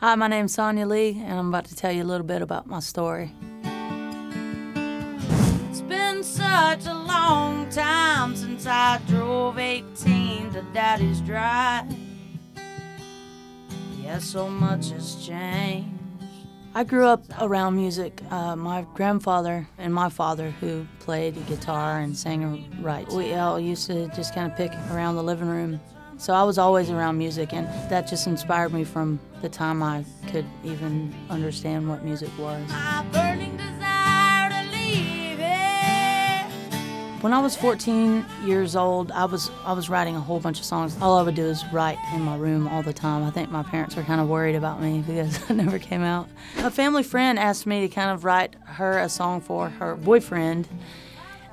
Hi, my name's Sonia Leigh, and I'm about to tell you a little bit about my story. It's been such a long time since I drove 18 to Daddy's Dry. Yeah, so much has changed. I grew up around music. My grandfather and my father, who played guitar and sang and wrote, we all used to just kind of pick around the living room. So I was always around music, and that just inspired me from the time I could even understand what music was. My burning desire to leave it. When I was 14 years old, I was writing a whole bunch of songs. All I would do is write in my room all the time. I think my parents were kind of worried about me because I never came out. A family friend asked me to kind of write her a song for her boyfriend.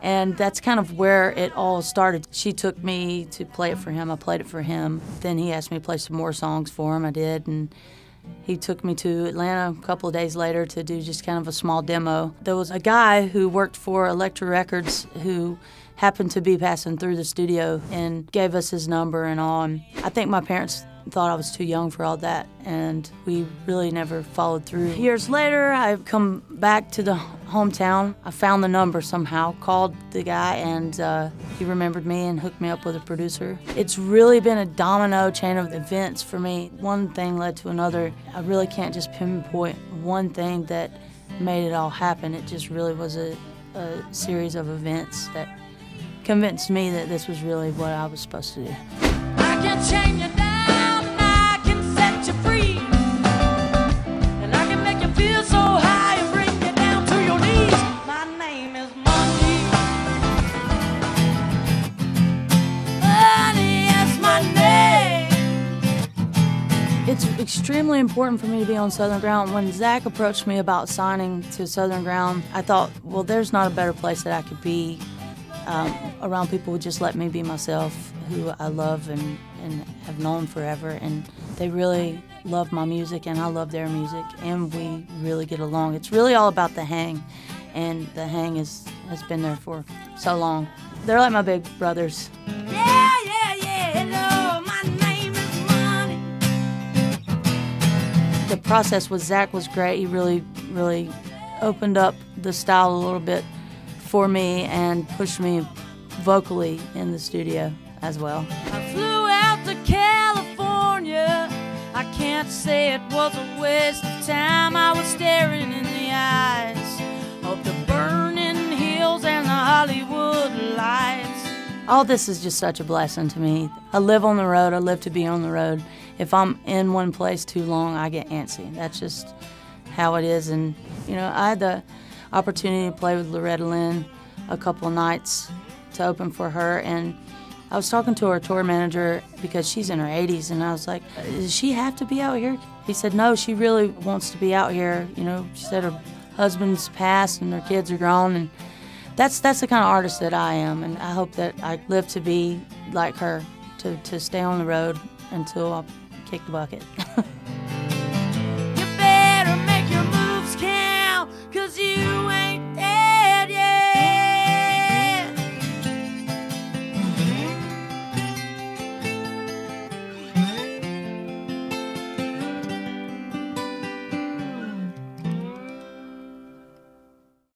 And that's kind of where it all started. She took me to play it for him. I played it for him. Then he asked me to play some more songs for him. I did. And he took me to Atlanta a couple of days later to do just kind of a small demo. There was a guy who worked for Elektra Records who happened to be passing through the studio and gave us his number and all. And I think my parents thought I was too young for all that, and we really never followed through. Years later, I've come back to the hometown. I found the number somehow, called the guy, and he remembered me and hooked me up with a producer. It's really been a domino chain of events for me. One thing led to another. I really can't just pinpoint one thing that made it all happen. It just really was a series of events that convinced me that this was really what I was supposed to do. I can chain you down. It's extremely important for me to be on Southern Ground. When Zach approached me about signing to Southern Ground, I thought, well, there's not a better place that I could be around people who just let me be myself, who I love and have known forever. And they really love my music, and I love their music, and we really get along. It's really all about the hang, and the hang has been there for so long. They're like my big brothers. Yeah, yeah, yeah, hello. The process with Zach was great. He really opened up the style a little bit for me and pushed me vocally in the studio as well. I flew out to California. I can't say it was a waste of time. I was staring in the eyes of the burning hills and the Hollywood lights. All this is just such a blessing to me. I live on the road. I live to be on the road. If I'm in one place too long, I get antsy. That's just how it is. And, you know, I had the opportunity to play with Loretta Lynn a couple nights to open for her. And I was talking to her tour manager because she's in her 80s. And I was like, does she have to be out here? He said, no, she really wants to be out here. You know, she said her husband's passed and her kids are grown. And that's the kind of artist that I am. And I hope that I live to be like her, to stay on the road until I kick the bucket.